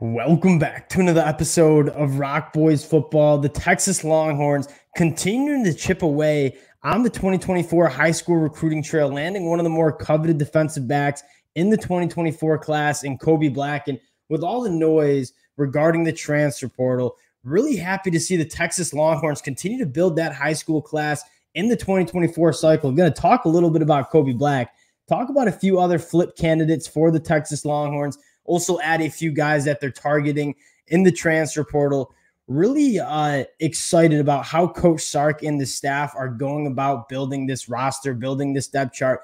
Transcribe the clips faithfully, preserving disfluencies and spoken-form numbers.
Welcome back to another episode of R O C Boys Football. The Texas Longhorns continuing to chip away on the twenty twenty-four high school recruiting trail, landing one of the more coveted defensive backs in the twenty twenty-four class in Kobe Black. And with all the noise regarding the transfer portal, really happy to see the Texas Longhorns continue to build that high school class in the twenty twenty-four cycle. I'm going to talk a little bit about Kobe Black, talk about a few other flip candidates for the Texas Longhorns, also add a few guys that they're targeting in the transfer portal. Really uh, excited about how Coach Sark and the staff are going about building this roster, building this depth chart.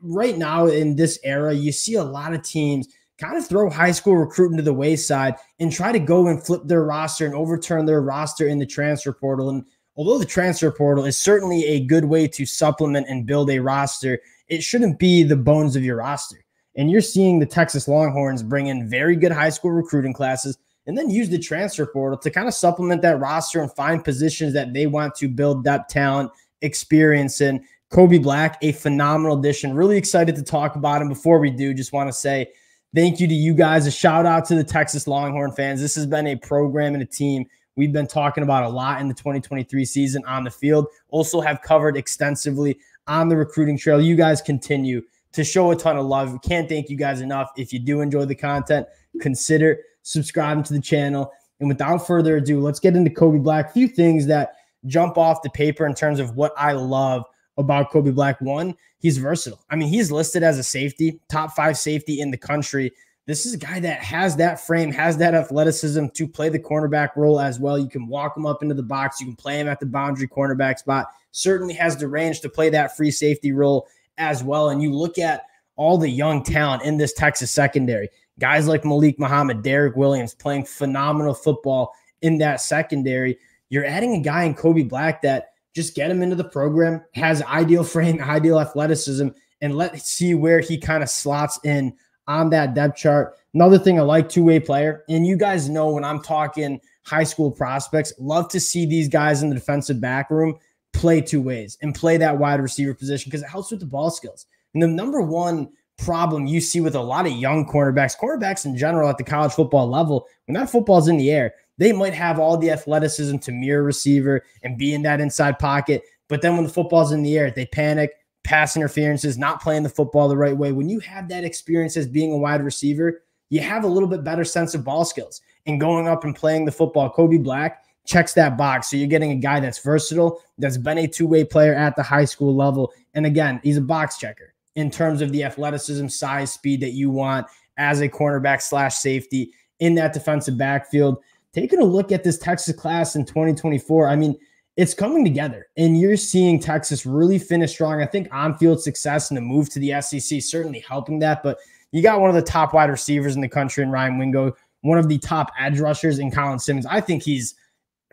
Right now in this era, you see a lot of teams kind of throw high school recruiting to the wayside and try to go and flip their roster and overturn their roster in the transfer portal. And although the transfer portal is certainly a good way to supplement and build a roster, it shouldn't be the bones of your roster. And you're seeing the Texas Longhorns bring in very good high school recruiting classes and then use the transfer portal to kind of supplement that roster and find positions that they want to build depth, talent, experience in. Kobe Black, a phenomenal addition. Really excited to talk about him. Before we do, just want to say thank you to you guys. A shout out to the Texas Longhorn fans. This has been a program and a team we've been talking about a lot in the twenty twenty-three season on the field. Also have covered extensively on the recruiting trail. You guys continue to show a ton of love. We can't thank you guys enough. If you do enjoy the content, consider subscribing to the channel. And without further ado, let's get into Kobe Black. A few things that jump off the paper in terms of what I love about Kobe Black. One, he's versatile. I mean, he's listed as a safety, top five safety in the country. This is a guy that has that frame, has that athleticism to play the cornerback role as well. You can walk him up into the box. You can play him at the boundary cornerback spot. Certainly has the range to play that free safety role as well. And you look at all the young talent in this Texas secondary, guys like Malik Muhammad, Derek Williams, playing phenomenal football in that secondary. You're adding a guy in Kobe Black that just get him into the program, has ideal frame, ideal athleticism, and let's see where he kind of slots in on that depth chart. Another thing I like, two-way player. And you guys know when I'm talking high school prospects, love to see these guys in the defensive back room play two ways and play that wide receiver position because it helps with the ball skills. And the number one problem you see with a lot of young cornerbacks, cornerbacks in general at the college football level, when that football's in the air, they might have all the athleticism to mirror receiver and be in that inside pocket. But then when the football's in the air, they panic, pass interferences, not playing the football the right way. When you have that experience as being a wide receiver, you have a little bit better sense of ball skills and going up and playing the football. Kobe Black checks that box. So you're getting a guy that's versatile, that's been a two-way player at the high school level. And again, he's a box checker in terms of the athleticism, size, speed that you want as a cornerback slash safety in that defensive backfield. Taking a look at this Texas class in twenty twenty-four, I mean, it's coming together and you're seeing Texas really finish strong. I think on-field success and the move to the S E C certainly helping that, but you got one of the top wide receivers in the country in Ryan Wingo, one of the top edge rushers in Colin Simmons. I think he's,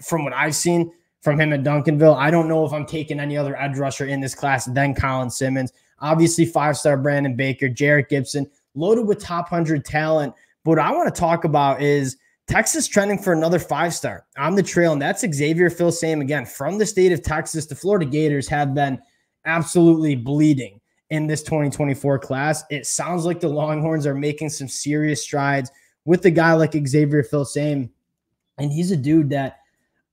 from what I've seen from him at Duncanville, I don't know if I'm taking any other edge rusher in this class than Colin Simmons. Obviously, five-star Brandon Baker, Jared Gibson, loaded with top one hundred talent. But what I want to talk about is Texas trending for another five-star on the trail, and that's Xavier Filsaime again from the state of Texas. The Florida Gators have been absolutely bleeding in this twenty twenty-four class. It sounds like the Longhorns are making some serious strides with a guy like Xavier Filsaime, and he's a dude that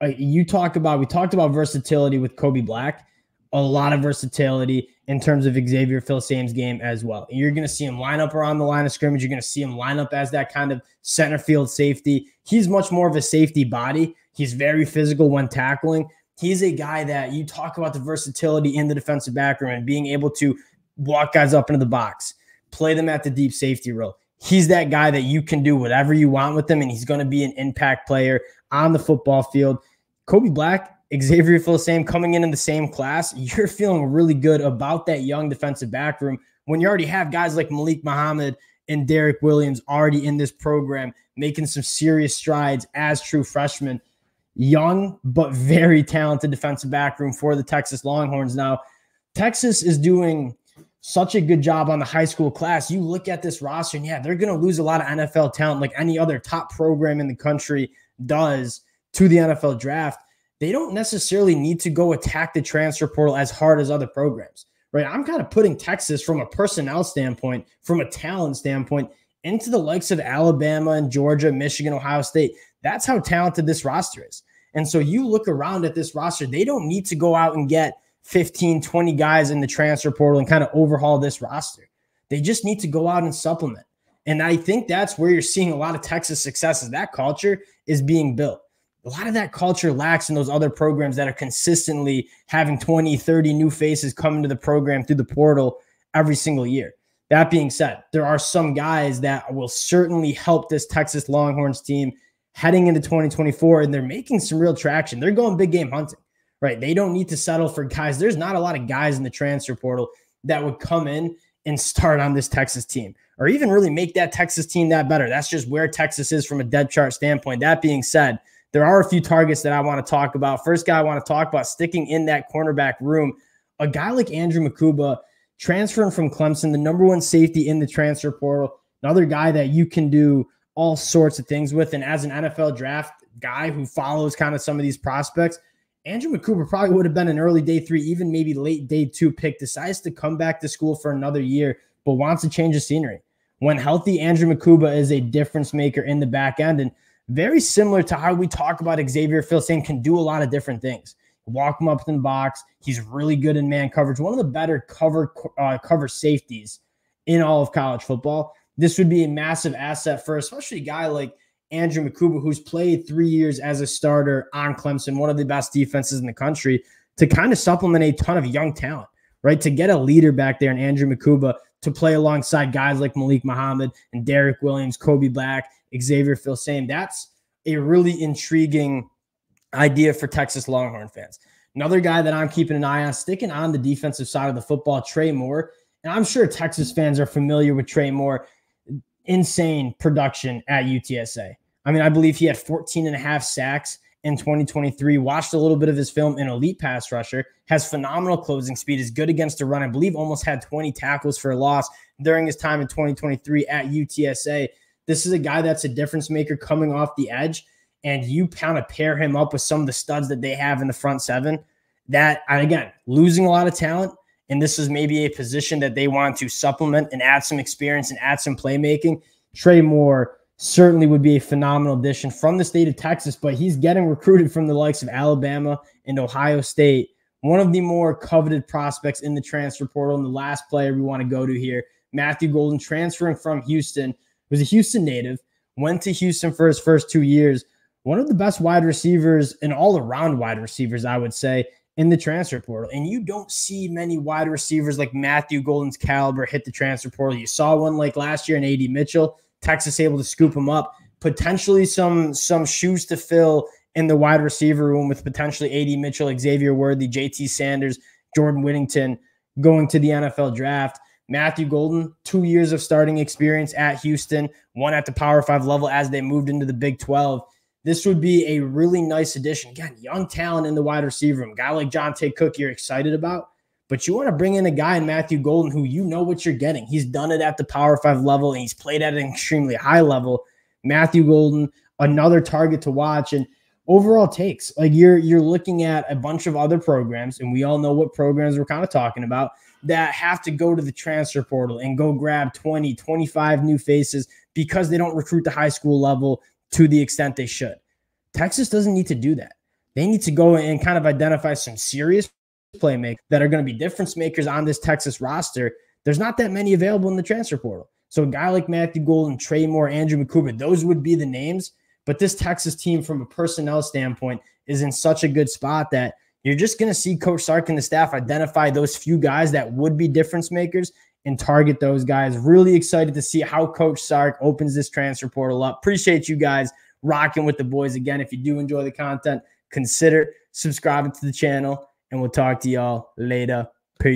uh, you talk about. We talked about versatility with Kobe Black, a lot of versatility in terms of Xavier Filsaime's game as well. You're going to see him line up around the line of scrimmage. You're going to see him line up as that kind of center field safety. He's much more of a safety body. He's very physical when tackling. He's a guy that you talk about the versatility in the defensive back room and being able to walk guys up into the box, play them at the deep safety role. He's that guy that you can do whatever you want with him, and he's going to be an impact player on the football field. Kobe Black, Xavier Filsaime coming in in the same class, you're feeling really good about that young defensive back room when you already have guys like Malik Muhammad and Derek Williams already in this program making some serious strides as true freshmen. Young but very talented defensive back room for the Texas Longhorns. Now, Texas is doing such a good job on the high school class. You look at this roster, and yeah, they're going to lose a lot of N F L talent like any other top program in the country does to the N F L draft. They don't necessarily need to go attack the transfer portal as hard as other programs, right? I'm kind of putting Texas from a personnel standpoint, from a talent standpoint, into the likes of Alabama and Georgia, Michigan, Ohio State. That's how talented this roster is. And so you look around at this roster, they don't need to go out and get fifteen, twenty guys in the transfer portal and kind of overhaul this roster. They just need to go out and supplement. And I think that's where you're seeing a lot of Texas successes. That culture is being built. A lot of that culture lacks in those other programs that are consistently having twenty, thirty new faces come into the program through the portal every single year. That being said, there are some guys that will certainly help this Texas Longhorns team heading into twenty twenty-four, and they're making some real traction. They're going big game hunting, right? They don't need to settle for guys. There's not a lot of guys in the transfer portal that would come in and start on this Texas team or even really make that Texas team that better. That's just where Texas is from a depth chart standpoint. That being said, there are a few targets that I want to talk about. First guy I want to talk about, sticking in that cornerback room, a guy like Andrew Mukuba, transferring from Clemson, the number one safety in the transfer portal, another guy that you can do all sorts of things with. And as an N F L draft guy who follows kind of some of these prospects, Andrew Mukuba probably would have been an early day three, even maybe late day two pick, decides to come back to school for another year, but wants to change the scenery. When healthy, Andrew Mukuba is a difference maker in the back end. And very similar to how we talk about Xavier Filsaime, can do a lot of different things. Walk him up in the box. He's really good in man coverage. One of the better cover uh, cover safeties in all of college football. This would be a massive asset for especially a guy like Andrew Mukuba, who's played three years as a starter on Clemson, one of the best defenses in the country, to kind of supplement a ton of young talent, right? To get a leader back there in Andrew Mukuba to play alongside guys like Malik Muhammad and Derek Williams, Kobe Black, Xavier Filsaime. That's a really intriguing idea for Texas Longhorn fans. Another guy that I'm keeping an eye on, sticking on the defensive side of the football, Trey Moore. And I'm sure Texas fans are familiar with Trey Moore. Insane production at U T S A. I mean, I believe he had fourteen and a half sacks in twenty twenty-three. Watched a little bit of his film, an elite pass rusher, has phenomenal closing speed, is good against the run. I believe almost had twenty tackles for a loss during his time in twenty twenty-three at U T S A. This is a guy that's a difference maker coming off the edge, and you kind of pair him up with some of the studs that they have in the front seven. That, and again, losing a lot of talent, and this is maybe a position that they want to supplement and add some experience and add some playmaking. Trey Moore certainly would be a phenomenal addition from the state of Texas, but he's getting recruited from the likes of Alabama and Ohio State, one of the more coveted prospects in the transfer portal. And the last player we want to go to here, Matthew Golden, transferring from Houston, was a Houston native, went to Houston for his first two years. One of the best wide receivers and all-around wide receivers, I would say, in the transfer portal. And you don't see many wide receivers like Matthew Golden's caliber hit the transfer portal. You saw one like last year in A D Mitchell. Texas able to scoop him up. Potentially some, some shoes to fill in the wide receiver room with potentially A D Mitchell, Xavier Worthy, J T Sanders, Jordan Whittington going to the N F L draft. Matthew Golden, two years of starting experience at Houston, one at the Power Five level as they moved into the Big twelve. This would be a really nice addition. Again, young talent in the wide receiver room. A guy like Jontay Cook you're excited about, but you want to bring in a guy in Matthew Golden who you know what you're getting. He's done it at the Power Five level, and he's played at an extremely high level. Matthew Golden, another target to watch. And overall takes, like you're, you're looking at a bunch of other programs, and we all know what programs we're kind of talking about, that have to go to the transfer portal and go grab twenty, twenty-five new faces because they don't recruit the high school level to the extent they should. Texas doesn't need to do that. They need to go and kind of identify some serious playmakers that are going to be difference makers on this Texas roster. There's not that many available in the transfer portal. So a guy like Matthew Golden, Trey Moore, Andrew Mukuba, those would be the names. But this Texas team from a personnel standpoint is in such a good spot that you're just going to see Coach Sark and the staff identify those few guys that would be difference makers and target those guys. Really excited to see how Coach Sark opens this transfer portal up. Appreciate you guys rocking with the boys. Again, if you do enjoy the content, consider subscribing to the channel, and we'll talk to y'all later.